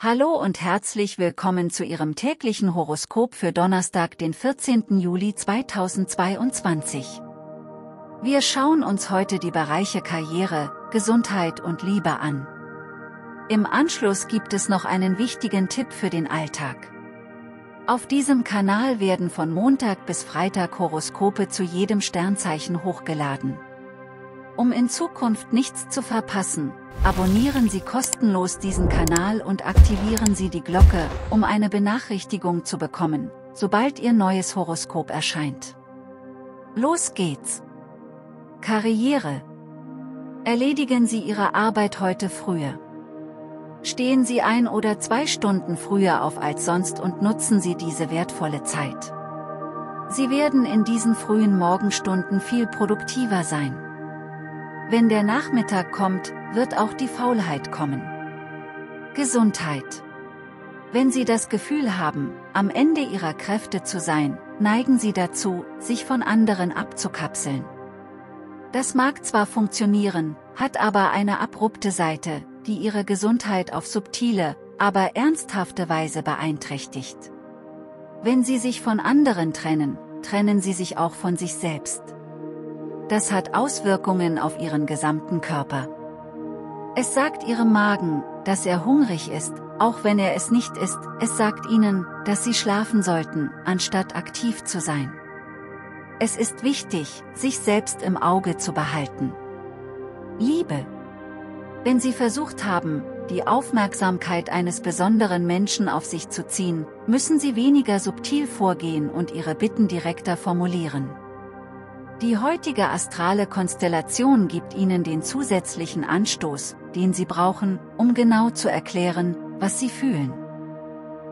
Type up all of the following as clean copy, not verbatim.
Hallo und herzlich willkommen zu Ihrem täglichen Horoskop für Donnerstag, den 14. Juli 2022. Wir schauen uns heute die Bereiche Karriere, Gesundheit und Liebe an. Im Anschluss gibt es noch einen wichtigen Tipp für den Alltag. Auf diesem Kanal werden von Montag bis Freitag Horoskope zu jedem Sternzeichen hochgeladen. Um in Zukunft nichts zu verpassen, abonnieren Sie kostenlos diesen Kanal und aktivieren Sie die Glocke, um eine Benachrichtigung zu bekommen, sobald Ihr neues Horoskop erscheint. Los geht's! Karriere. Erledigen Sie Ihre Arbeit heute früher. Stehen Sie 1 oder 2 Stunden früher auf als sonst und nutzen Sie diese wertvolle Zeit. Sie werden in diesen frühen Morgenstunden viel produktiver sein. Wenn der Nachmittag kommt, wird auch die Faulheit kommen. Gesundheit. Wenn Sie das Gefühl haben, am Ende Ihrer Kräfte zu sein, neigen Sie dazu, sich von anderen abzukapseln. Das mag zwar funktionieren, hat aber eine abrupte Seite, die Ihre Gesundheit auf subtile, aber ernsthafte Weise beeinträchtigt. Wenn Sie sich von anderen trennen, trennen Sie sich auch von sich selbst. Das hat Auswirkungen auf Ihren gesamten Körper. Es sagt Ihrem Magen, dass er hungrig ist, auch wenn er es nicht ist. Es sagt Ihnen, dass Sie schlafen sollten, anstatt aktiv zu sein. Es ist wichtig, sich selbst im Auge zu behalten. Liebe. Wenn Sie versucht haben, die Aufmerksamkeit eines besonderen Menschen auf sich zu ziehen, müssen Sie weniger subtil vorgehen und Ihre Bitten direkter formulieren. Die heutige astrale Konstellation gibt Ihnen den zusätzlichen Anstoß, den Sie brauchen, um genau zu erklären, was Sie fühlen.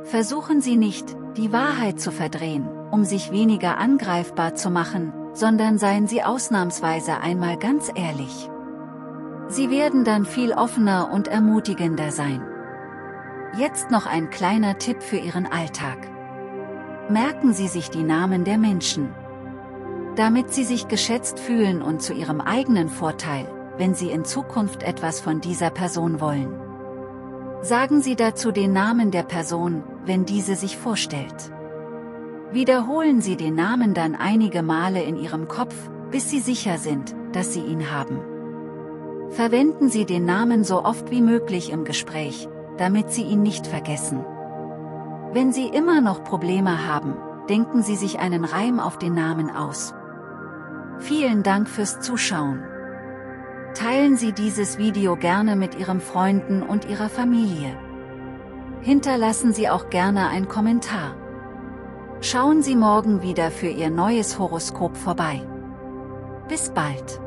Versuchen Sie nicht, die Wahrheit zu verdrehen, um sich weniger angreifbar zu machen, sondern seien Sie ausnahmsweise einmal ganz ehrlich. Sie werden dann viel offener und ermutigender sein. Jetzt noch ein kleiner Tipp für Ihren Alltag. Merken Sie sich die Namen der Menschen, damit Sie sich geschätzt fühlen und zu Ihrem eigenen Vorteil, wenn Sie in Zukunft etwas von dieser Person wollen. Sagen Sie dazu den Namen der Person, wenn diese sich vorstellt. Wiederholen Sie den Namen dann einige Male in Ihrem Kopf, bis Sie sicher sind, dass Sie ihn haben. Verwenden Sie den Namen so oft wie möglich im Gespräch, damit Sie ihn nicht vergessen. Wenn Sie immer noch Probleme haben, denken Sie sich einen Reim auf den Namen aus. Vielen Dank fürs Zuschauen. Teilen Sie dieses Video gerne mit Ihren Freunden und Ihrer Familie. Hinterlassen Sie auch gerne einen Kommentar. Schauen Sie morgen wieder für Ihr neues Horoskop vorbei. Bis bald.